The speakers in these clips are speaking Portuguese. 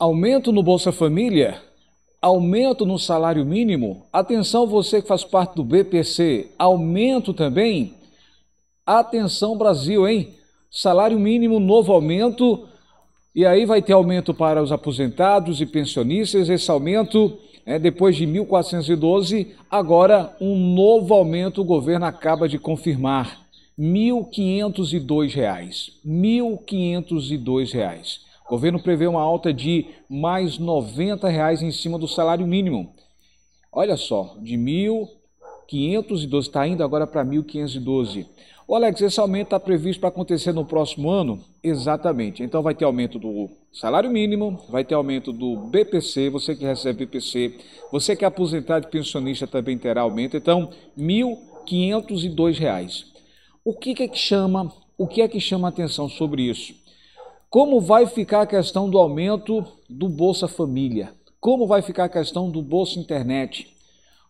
Aumento no Bolsa Família? Aumento no salário mínimo? Atenção você que faz parte do BPC, aumento também? Atenção Brasil, hein? Salário mínimo, novo aumento, e aí vai ter aumento para os aposentados e pensionistas. Esse aumento, depois de 1.412, agora um novo aumento o governo acaba de confirmar, R$ 1.502, R$ 1.502. O governo prevê uma alta de mais R$ 90 em cima do salário mínimo. Olha só, de R$ 1.512, está indo agora para R$ 1.512. Ô Alex, esse aumento está previsto para acontecer no próximo ano? Exatamente. Então vai ter aumento do salário mínimo, vai ter aumento do BPC, você que recebe BPC, você que é aposentado e pensionista também terá aumento. Então, R$ 1.502. O que é que chama a atenção sobre isso? Como vai ficar a questão do aumento do Bolsa Família? Como vai ficar a questão do Bolsa Internet?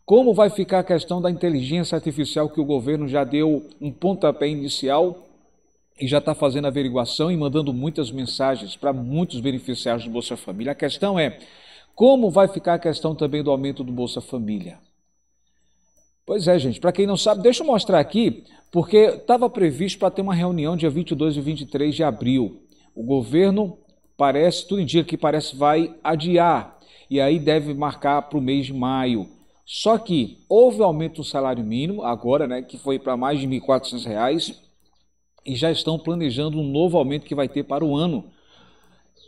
Como vai ficar a questão da inteligência artificial, que o governo já deu um pontapé inicial e já está fazendo averiguação e mandando muitas mensagens para muitos beneficiários do Bolsa Família? A questão é, como vai ficar a questão também do aumento do Bolsa Família? Pois é, gente, para quem não sabe, deixa eu mostrar aqui, porque estava previsto para ter uma reunião dia 22 e 23 de abril. O governo parece, tudo indica que parece, vai adiar, e aí deve marcar para o mês de maio. Só que houve aumento do salário mínimo agora, que foi para mais de R$ 1.400, e já estão planejando um novo aumento que vai ter para o ano.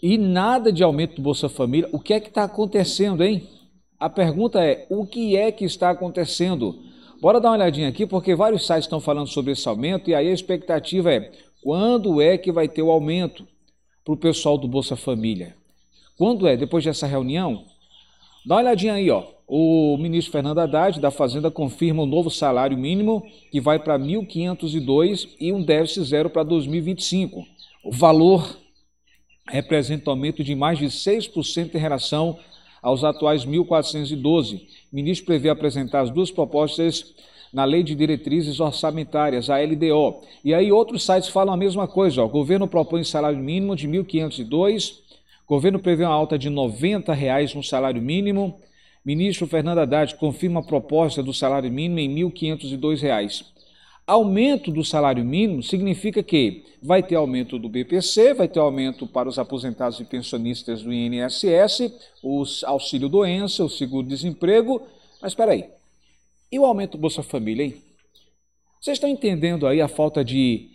E nada de aumento do Bolsa Família. O que é que está acontecendo, hein? A pergunta é, o que é que está acontecendo? Bora dar uma olhadinha aqui, porque vários sites estão falando sobre esse aumento, e aí a expectativa é, quando é que vai ter o aumento para o pessoal do Bolsa Família? Quando é? Depois dessa reunião? Dá uma olhadinha aí, ó. O ministro Fernando Haddad, da Fazenda, confirma o novo salário mínimo, que vai para R$ 1.502 e um déficit zero para 2025. O valor representa um aumento de mais de 6% em relação aos atuais R$ 1.412. O ministro prevê apresentar as duas propostas na Lei de Diretrizes Orçamentárias, a LDO. E aí outros sites falam a mesma coisa, ó. O governo propõe salário mínimo de R$ 1.502, governo prevê uma alta de R$ 90 no salário mínimo, ministro Fernando Haddad confirma a proposta do salário mínimo em R$ 1.502. Aumento do salário mínimo significa que vai ter aumento do BPC, vai ter aumento para os aposentados e pensionistas do INSS, os auxílio doença, o seguro-desemprego, mas espera aí. E o aumento do Bolsa Família, hein? Vocês estão entendendo aí a falta de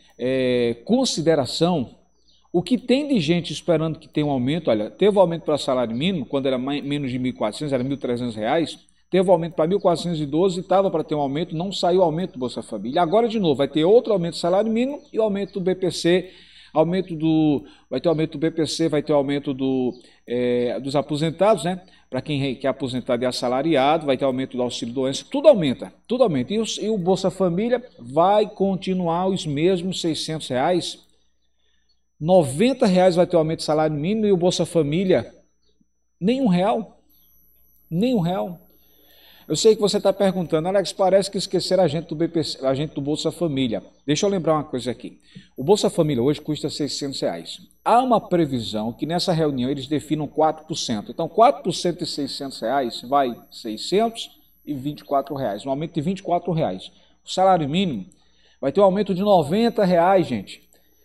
consideração? O que tem de gente esperando que tenha um aumento? Olha, teve um aumento para salário mínimo, quando era menos de R$ 1.400, era R$ 1.300. Teve um aumento para R$ 1.412, estava para ter um aumento, não saiu o aumento do Bolsa Família. Agora, de novo, vai ter outro aumento do salário mínimo e o aumento do BPC. Vai ter aumento do BPC, vai ter aumento dos aposentados, né? Para quem é aposentado e assalariado, vai ter aumento do auxílio doença, tudo aumenta. E o Bolsa Família vai continuar os mesmos R$ 600. R$ 90 vai ter aumento do salário mínimo e o Bolsa Família, nenhum real. Eu sei que você está perguntando, Alex, parece que esqueceram a gente do BPC, a gente do Bolsa Família. Deixa eu lembrar uma coisa aqui. O Bolsa Família hoje custa R$ 600. Há uma previsão que nessa reunião eles definam 4%. Então, 4% de R$ 600 vai R$ 624, um aumento de R$ 24. O salário mínimo vai ter um aumento de R$ 90, gente.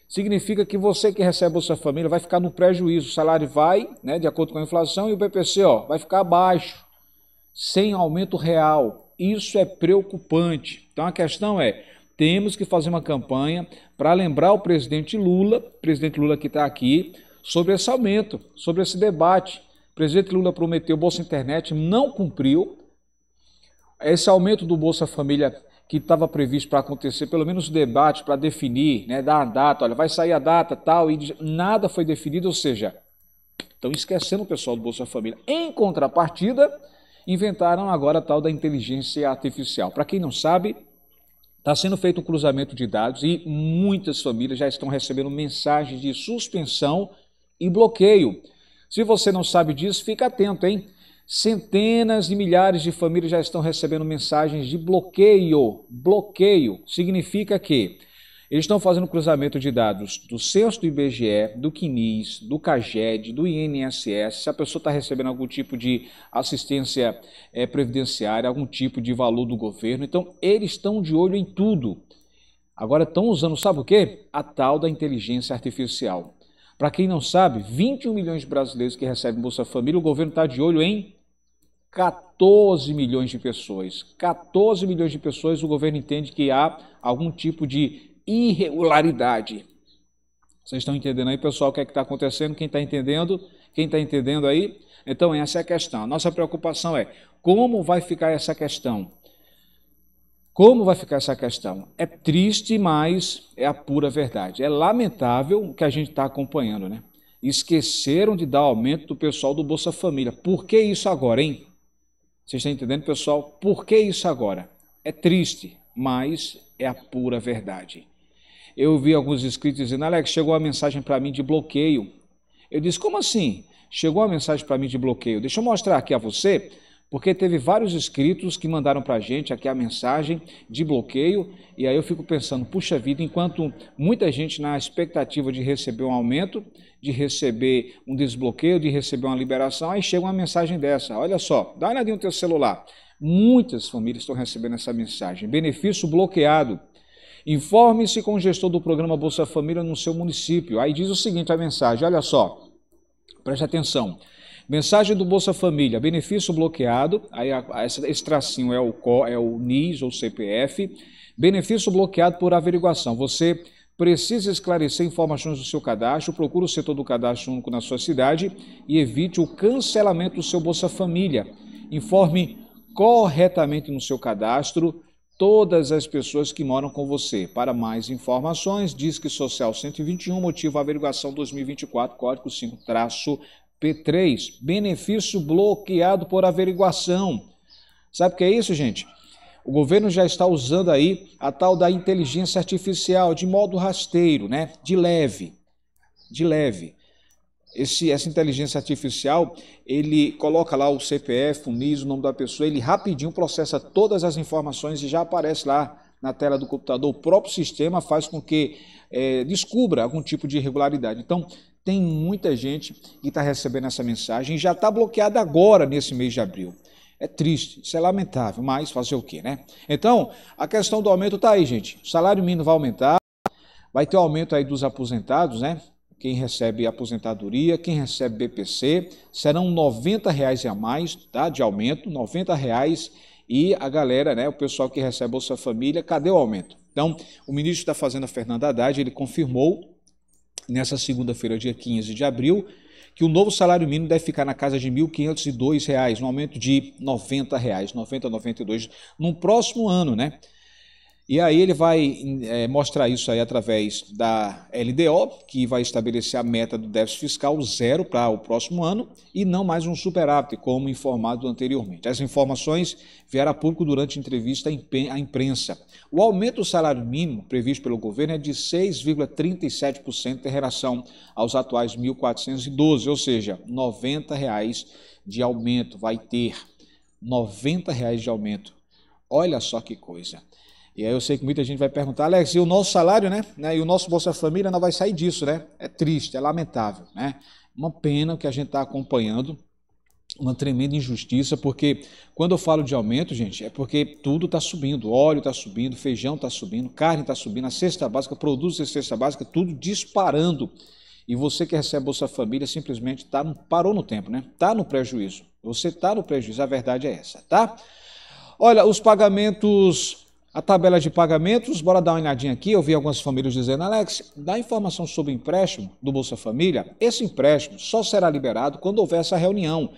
Significa que você que recebe Bolsa Família vai ficar no prejuízo. O salário vai, de acordo com a inflação, e o BPC, vai ficar abaixo, sem aumento real. Isso é preocupante. Então a questão é, temos que fazer uma campanha para lembrar o presidente Lula que está aqui, sobre esse aumento, sobre esse debate. O presidente Lula prometeu Bolsa Internet, não cumpriu. Esse aumento do Bolsa Família que estava previsto para acontecer, pelo menos o debate para definir, dar a data, olha, vai sair a data, tal, e nada foi definido, ou seja, estão esquecendo o pessoal do Bolsa Família. Em contrapartida, inventaram agora a tal da inteligência artificial. Para quem não sabe, está sendo feito um cruzamento de dados e muitas famílias já estão recebendo mensagens de suspensão e bloqueio. Se você não sabe disso, fica atento, hein? Centenas e milhares de famílias já estão recebendo mensagens de bloqueio. Bloqueio significa que Eles estão fazendo cruzamento de dados do censo do IBGE, do CNIS, do CAGED, do INSS, se a pessoa está recebendo algum tipo de assistência previdenciária, algum tipo de valor do governo. Então, eles estão de olho em tudo. Agora estão usando, sabe o quê? A tal da inteligência artificial. Para quem não sabe, 21 milhões de brasileiros que recebem Bolsa Família, o governo está de olho em 14 milhões de pessoas. 14 milhões de pessoas, o governo entende que há algum tipo de irregularidade. Vocês estão entendendo aí, pessoal, o que é que está acontecendo? Quem está entendendo? Quem está entendendo aí? Então, essa é a questão. A nossa preocupação é como vai ficar essa questão? Como vai ficar essa questão? É triste, mas é a pura verdade. É lamentável o que a gente está acompanhando, né? Esqueceram de dar aumento do pessoal do Bolsa Família. Por que isso agora, hein? Vocês estão entendendo, pessoal? Por que isso agora? É triste, mas é a pura verdade. Eu vi alguns inscritos dizendo, Alex, chegou uma mensagem para mim de bloqueio. Eu disse, como assim? Chegou uma mensagem para mim de bloqueio. Deixa eu mostrar aqui a você, porque teve vários inscritos que mandaram para a gente aqui a mensagem de bloqueio, e aí eu fico pensando, puxa vida, enquanto muita gente na expectativa de receber um aumento, de receber um desbloqueio, de receber uma liberação, aí chega uma mensagem dessa. Olha só, dá uma olhadinha no teu celular. Muitas famílias estão recebendo essa mensagem. Benefício bloqueado. Informe-se com o gestor do programa Bolsa Família no seu município. Aí diz o seguinte a mensagem, olha só, preste atenção. Mensagem do Bolsa Família, benefício bloqueado, aí esse tracinho é o NIS ou CPF, benefício bloqueado por averiguação. Você precisa esclarecer informações do seu cadastro, procure o setor do cadastro único na sua cidade e evite o cancelamento do seu Bolsa Família. Informe corretamente no seu cadastro todas as pessoas que moram com você. Para mais informações, Disque Social 121, motivo averiguação 2024, código 5-P3, benefício bloqueado por averiguação. Sabe o que é isso, gente? O governo já está usando aí a tal da inteligência artificial de modo rasteiro, né? De leve, de leve. Essa inteligência artificial, ele coloca lá o CPF, o NIS, o nome da pessoa, ele rapidinho processa todas as informações e já aparece lá na tela do computador. O próprio sistema faz com que descubra algum tipo de irregularidade. Então, tem muita gente que está recebendo essa mensagem e já está bloqueada agora nesse mês de abril. É triste, isso é lamentável, mas fazer o quê, né? Então, a questão do aumento está aí, gente. O salário mínimo vai aumentar, vai ter o aumento aí dos aposentados, né? Quem recebe aposentadoria, quem recebe BPC, serão R$ 90 a mais, tá? De aumento, R$ 90. E a galera, né, o pessoal que recebe Bolsa Família, cadê o aumento? Então, o ministro da Fazenda, Fernando Haddad, ele confirmou nessa segunda-feira, dia 15 de abril, que o novo salário mínimo deve ficar na casa de R$ 1.502, um aumento de R$ 90, 90, 92, no próximo ano, né? E aí ele vai mostrar isso aí através da LDO, que vai estabelecer a meta do déficit fiscal zero para o próximo ano e não mais um superávit, como informado anteriormente. As informações vieram a público durante entrevista à imprensa. O aumento do salário mínimo previsto pelo governo é de 6,37% em relação aos atuais R$ 1.412, ou seja, R$ 90 de aumento. Vai ter R$ 90 de aumento. Olha só que coisa. E aí eu sei que muita gente vai perguntar, Alex, e o nosso salário, né? E o nosso Bolsa Família não vai sair disso, né? É triste, é lamentável, né? Uma pena que a gente está acompanhando, uma tremenda injustiça, porque quando eu falo de aumento, gente, é porque tudo está subindo, óleo está subindo, feijão está subindo, carne está subindo, a cesta básica, produtos da cesta básica, tudo disparando. E você que recebe Bolsa Família simplesmente parou no tempo, né? Está no prejuízo. Você está no prejuízo, a verdade é essa, tá? Olha, os pagamentos... A tabela de pagamentos, bora dar uma olhadinha aqui. Eu vi algumas famílias dizendo, Alex, dá informação sobre o empréstimo do Bolsa Família. Esse empréstimo só será liberado quando houver essa reunião,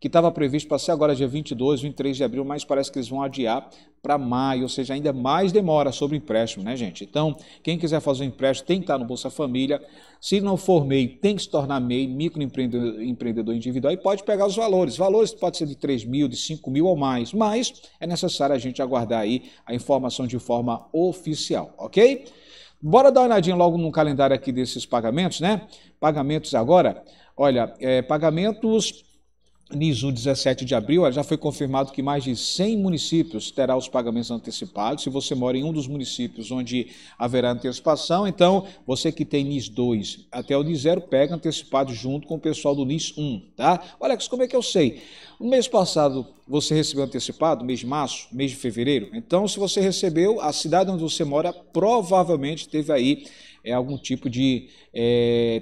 que estava previsto para ser agora dia 22, 23 de abril, mas parece que eles vão adiar para maio, ou seja, ainda mais demora sobre o empréstimo, né, gente? Então, quem quiser fazer um empréstimo tem que estar no Bolsa Família. Se não for MEI, tem que se tornar MEI, microempreendedor individual, e pode pegar os valores. Valores pode ser de 3 mil, de 5 mil ou mais, mas é necessário a gente aguardar aí a informação de forma oficial, ok? Bora dar uma olhadinha logo no calendário aqui desses pagamentos, né? Pagamentos agora, olha, pagamentos... NISU 17 de abril, já foi confirmado que mais de 100 municípios terá os pagamentos antecipados. Se você mora em um dos municípios onde haverá antecipação, então você que tem NIS 2 até o NIS 0, pega antecipado junto com o pessoal do NIS 1, tá? Alex, como é que eu sei? No mês passado você recebeu antecipado, mês de março, mês de fevereiro? Então, se você recebeu, a cidade onde você mora provavelmente teve aí algum tipo de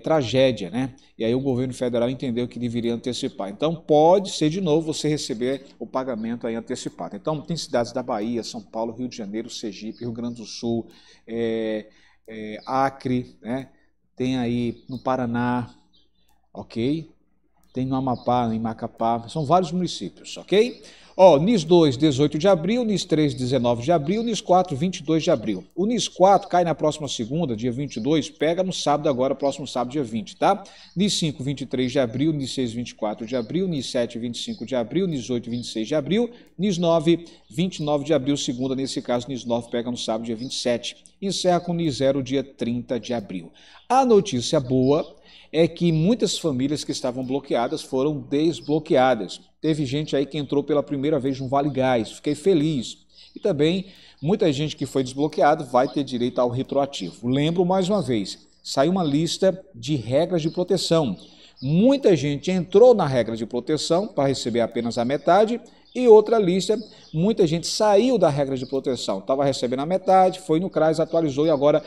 tragédia, né? E aí o governo federal entendeu que deveria antecipar. Então, pode ser de novo você receber o pagamento aí antecipado. Então, tem cidades da Bahia, São Paulo, Rio de Janeiro, Sergipe, Rio Grande do Sul, Acre, né? Tem aí no Paraná, ok? Tem no Amapá, em Macapá, são vários municípios, ok? Ó, NIS 2, 18 de abril, NIS 3, 19 de abril, NIS 4, 22 de abril. O NIS 4 cai na próxima segunda, dia 22, pega no sábado agora, próximo sábado, dia 20, tá? NIS 5, 23 de abril, NIS 6, 24 de abril, NIS 7, 25 de abril, NIS 8, 26 de abril, NIS 9, 29 de abril, segunda, nesse caso, NIS 9 pega no sábado, dia 27. Encerra com o NIS 0, dia 30 de abril. A notícia boa é que muitas famílias que estavam bloqueadas foram desbloqueadas. Teve gente aí que entrou pela primeira vez no Vale Gás, fiquei feliz. E também muita gente que foi desbloqueada vai ter direito ao retroativo. Lembro mais uma vez, saiu uma lista de regras de proteção. Muita gente entrou na regra de proteção para receber apenas a metade e outra lista, muita gente saiu da regra de proteção, estava recebendo a metade, foi no CRAS, atualizou e agora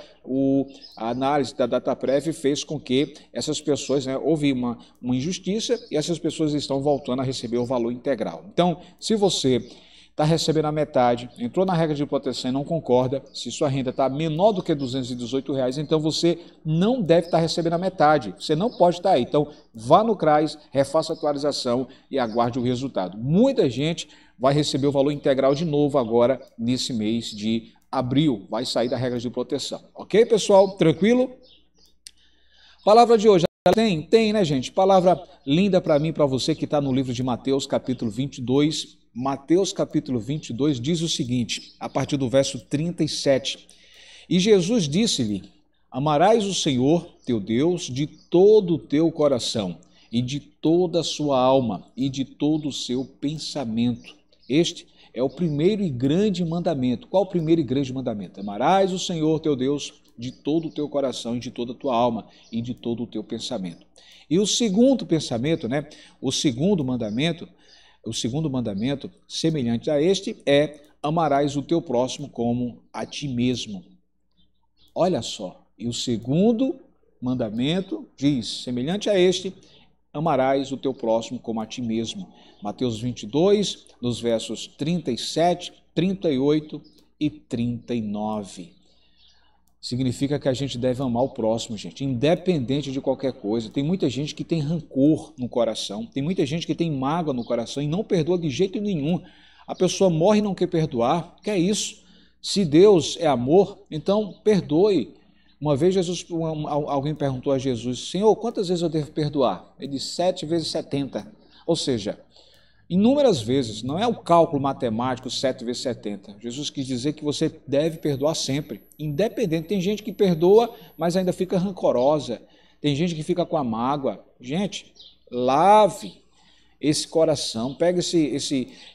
a análise da DataPrev fez com que essas pessoas, né, houve uma injustiça e essas pessoas estão voltando a receber o valor integral. Então, se você está recebendo a metade, entrou na regra de proteção e não concorda, se sua renda está menor do que R$ 218, então você não deve estar recebendo a metade, você não pode estar aí. Então, vá no CRAS, refaça a atualização e aguarde o resultado. Muita gente vai receber o valor integral de novo agora, nesse mês de abril, vai sair da regra de proteção. Ok, pessoal? Tranquilo? Palavra de hoje. Tem, né, gente? Palavra linda para mim, para você que está no livro de Mateus, capítulo 22, Mateus capítulo 22 diz o seguinte, a partir do verso 37. E Jesus disse-lhe, amarás o Senhor, teu Deus, de todo o teu coração, e de toda a sua alma, e de todo o seu pensamento. Este é o primeiro e grande mandamento. Qual o primeiro e grande mandamento? Amarás o Senhor, teu Deus, de todo o teu coração, e de toda a tua alma, e de todo o teu pensamento. E o segundo pensamento, né? O segundo mandamento, semelhante a este, é amarás o teu próximo como a ti mesmo. Olha só, e o segundo mandamento diz, semelhante a este, amarás o teu próximo como a ti mesmo. Mateus 22, nos versos 37, 38 e 39. Significa que a gente deve amar o próximo, gente, independente de qualquer coisa. Tem muita gente que tem rancor no coração, tem muita gente que tem mágoa no coração e não perdoa de jeito nenhum. A pessoa morre e não quer perdoar, que é isso? Se Deus é amor, então perdoe. Uma vez alguém perguntou a Jesus, Senhor, quantas vezes eu devo perdoar? Ele disse, 7 vezes 70. Ou seja, inúmeras vezes, não é o cálculo matemático 7 vezes 70. Jesus quis dizer que você deve perdoar sempre, independente. Tem gente que perdoa, mas ainda fica rancorosa. Tem gente que fica com a mágoa. Gente, lave esse coração, pega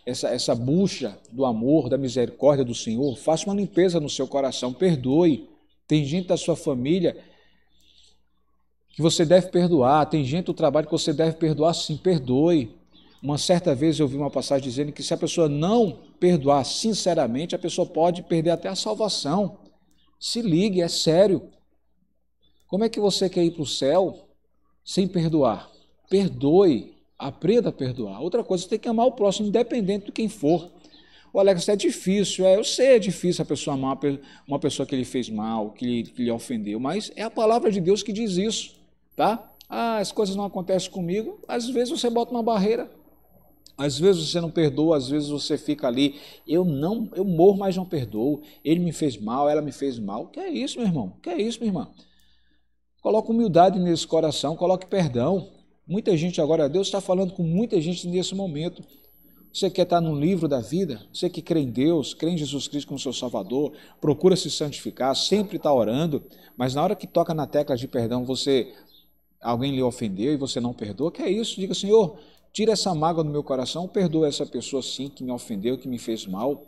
essa bucha do amor, da misericórdia do Senhor, faça uma limpeza no seu coração, perdoe. Tem gente da sua família que você deve perdoar, tem gente do trabalho que você deve perdoar, sim, perdoe. Uma certa vez eu vi uma passagem dizendo que se a pessoa não perdoar sinceramente, a pessoa pode perder até a salvação. Se ligue, é sério. Como é que você quer ir para o céu sem perdoar? Perdoe, aprenda a perdoar. Outra coisa, você tem que amar o próximo, independente de quem for. O Alex, é difícil, eu sei, é difícil a pessoa amar uma pessoa que lhe fez mal, que lhe ofendeu, mas é a palavra de Deus que diz isso, tá? Ah, as coisas não acontecem comigo, às vezes você bota uma barreira. Às vezes você não perdoa, às vezes você fica ali, eu morro, mas não perdoo, ele me fez mal, ela me fez mal. Que é isso, meu irmão? Que é isso, minha irmã? Coloca humildade nesse coração, coloque perdão. Muita gente agora, Deus está falando com muita gente nesse momento. Você quer estar no livro da vida? Você que crê em Deus, crê em Jesus Cristo como seu Salvador, procura se santificar, sempre está orando, mas na hora que toca na tecla de perdão, alguém lhe ofendeu e você não perdoa, que é isso? Diga, Senhor, Tira essa mágoa do meu coração, perdoa essa pessoa sim que me ofendeu, que me fez mal.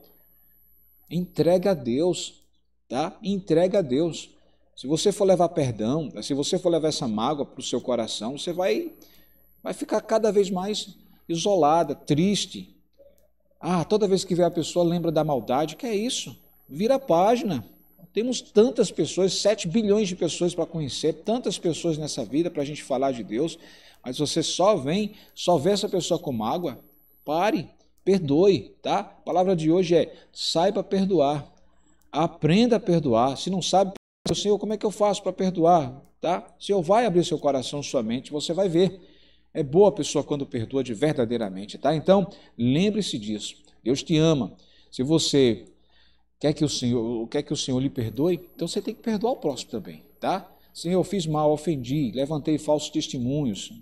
Entrega a Deus, tá? Entrega a Deus. Se você for levar perdão, se você for levar essa mágoa para o seu coração, você vai ficar cada vez mais isolada, triste. Ah, toda vez que vê a pessoa lembra da maldade, que é isso? Vira a página. Temos tantas pessoas, 7 bilhões de pessoas para conhecer, tantas pessoas nessa vida para a gente falar de Deus, mas você só vê essa pessoa com mágoa. Pare, perdoe, tá? A palavra de hoje é saiba perdoar, aprenda a perdoar. Se não sabe, Senhor, como é que eu faço para perdoar? Tá? O Senhor vai abrir seu coração, sua mente, você vai ver. É boa a pessoa quando perdoa de verdadeiramente, tá? Então, lembre-se disso. Deus te ama. Se você quer que o Senhor lhe perdoe, então você tem que perdoar o próximo também, tá? Senhor, eu fiz mal, ofendi, levantei falsos testemunhos,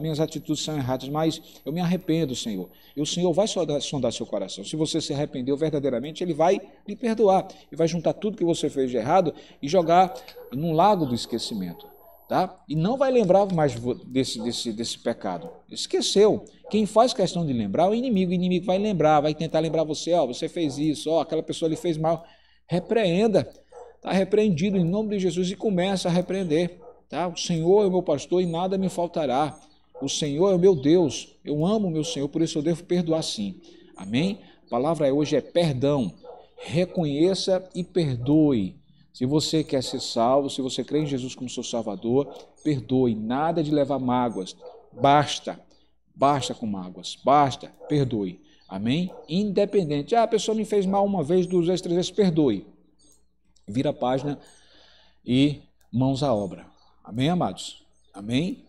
minhas atitudes são erradas, mas eu me arrependo, Senhor. E o Senhor vai sondar seu coração. Se você se arrependeu verdadeiramente, Ele vai lhe perdoar e vai juntar tudo que você fez de errado e jogar num lago do esquecimento, tá? E não vai lembrar mais desse pecado. Esqueceu. Quem faz questão de lembrar é o inimigo. O inimigo vai lembrar, vai tentar lembrar você. Ó, você fez isso, ó, aquela pessoa lhe fez mal. Repreenda. Está repreendido em nome de Jesus e começa a repreender. Tá? O Senhor é o meu pastor e nada me faltará. O Senhor é o meu Deus. Eu amo o meu Senhor, por isso eu devo perdoar sim. Amém? A palavra hoje é perdão. Reconheça e perdoe. Se você quer ser salvo, se você crê em Jesus como seu Salvador, perdoe, nada de levar mágoas, basta com mágoas, basta, perdoe, amém? Independente, a pessoa me fez mal uma vez, duas vezes, três vezes, perdoe, vira a página e mãos à obra, amém, amados? Amém?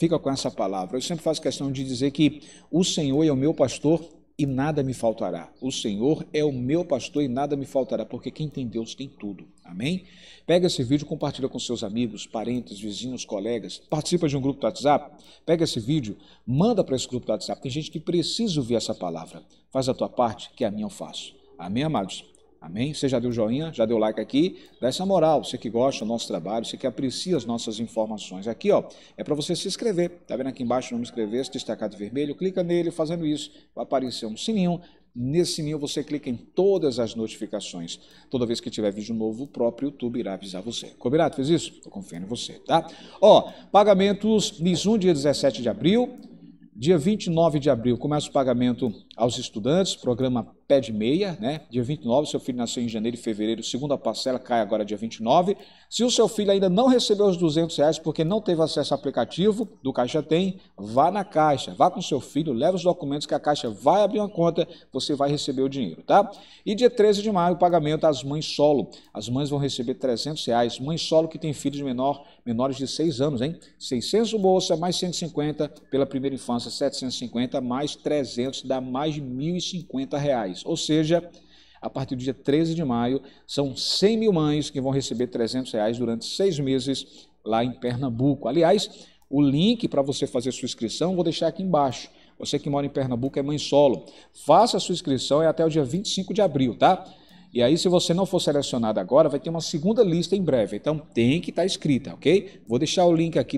Fica com essa palavra, eu sempre faço questão de dizer que o Senhor é o meu pastor e nada me faltará. O Senhor é o meu pastor e nada me faltará, porque quem tem Deus tem tudo. Amém? Pega esse vídeo, compartilha com seus amigos, parentes, vizinhos, colegas, participa de um grupo do WhatsApp, pega esse vídeo, manda para esse grupo do WhatsApp, tem gente que precisa ouvir essa palavra. Faz a tua parte, que a minha eu faço. Amém, amados? Amém? Você já deu joinha, já deu like aqui, dá essa moral, você que gosta do nosso trabalho, você que aprecia as nossas informações. Aqui, ó, é para você se inscrever, tá vendo aqui embaixo o nome inscrever, esse destacado vermelho, clica nele, fazendo isso, vai aparecer um sininho, nesse sininho você clica em todas as notificações. Toda vez que tiver vídeo novo, o próprio YouTube irá avisar você. Combinado? Fez isso? Tô confiando em você, tá? Ó, pagamentos, NIS 1, dia 17 de abril, dia 29 de abril começa o pagamento aos estudantes, programa Pé de Meia, né? Dia 29, seu filho nasceu em janeiro e fevereiro, segunda parcela cai agora dia 29. Se o seu filho ainda não recebeu os R$200 porque não teve acesso ao aplicativo do Caixa Tem, vá na Caixa, vá com seu filho, leva os documentos que a Caixa vai abrir uma conta, você vai receber o dinheiro, tá? E dia 13 de maio, pagamento às mães solo. As mães vão receber R$300. Mães solo que tem filhos menores de 6 anos, hein? 600 bolsa, mais 150 pela primeira infância. 750 mais 300 dá mais de R$1.050, ou seja, a partir do dia 13 de maio, são 100 mil mães que vão receber R$300 durante 6 meses lá em Pernambuco. Aliás, o link para você fazer sua inscrição vou deixar aqui embaixo. Você que mora em Pernambuco é mãe solo, faça a sua inscrição, é até o dia 25 de abril, tá? E aí, se você não for selecionado agora, vai ter uma segunda lista em breve. Então, tem que estar escrita, ok? Vou deixar o link aqui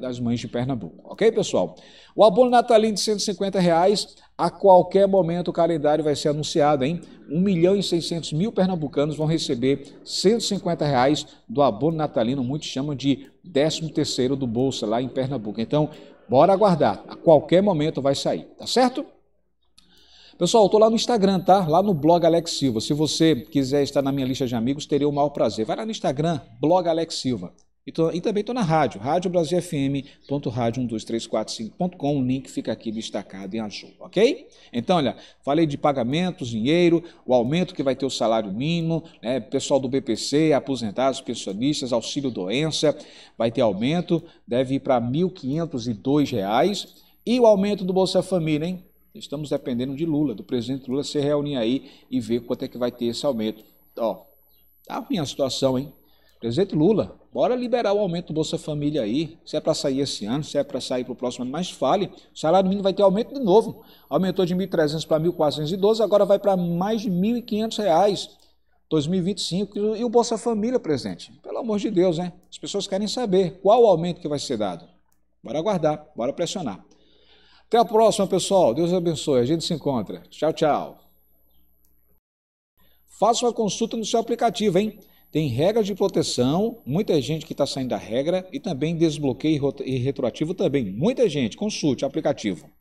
das mães de Pernambuco, ok, pessoal? O abono natalino de R$150, a qualquer momento o calendário vai ser anunciado, hein? 1.600.000 pernambucanos vão receber R$150 do abono natalino, muitos chamam de 13º do Bolsa lá em Pernambuco. Então, bora aguardar, a qualquer momento vai sair, tá certo? Pessoal, eu estou lá no Instagram, tá? Lá no blog Alex Silva. Se você quiser estar na minha lista de amigos, terei o maior prazer. Vai lá no Instagram, blog Alex Silva. E também estou na rádio, radiobrasilfm.radio12345.com. O link fica aqui destacado em azul, ok? Então, olha, falei de pagamentos, dinheiro, o aumento que vai ter o salário mínimo, né? Pessoal do BPC, aposentados, pensionistas, auxílio doença, vai ter aumento, deve ir para R$1.502. E o aumento do Bolsa Família, hein? Estamos dependendo de Lula, do presidente Lula se reunir aí e ver quanto é que vai ter esse aumento. Ó, tá ruim a situação, hein? Presidente Lula, bora liberar o aumento do Bolsa Família aí. Se é para sair esse ano, se é para sair para o próximo ano, mas fale. O salário mínimo vai ter aumento de novo. Aumentou de R$1.300 para R$1.412, agora vai para mais de R$1.500 2025. E o Bolsa Família, presidente? Pelo amor de Deus, né? As pessoas querem saber qual o aumento que vai ser dado. Bora aguardar, bora pressionar. Até a próxima, pessoal. Deus abençoe. A gente se encontra. Tchau, tchau. Faça uma consulta no seu aplicativo, hein? Tem regras de proteção, muita gente que está saindo da regra e também desbloqueio e retroativo também. Muita gente, consulte o aplicativo.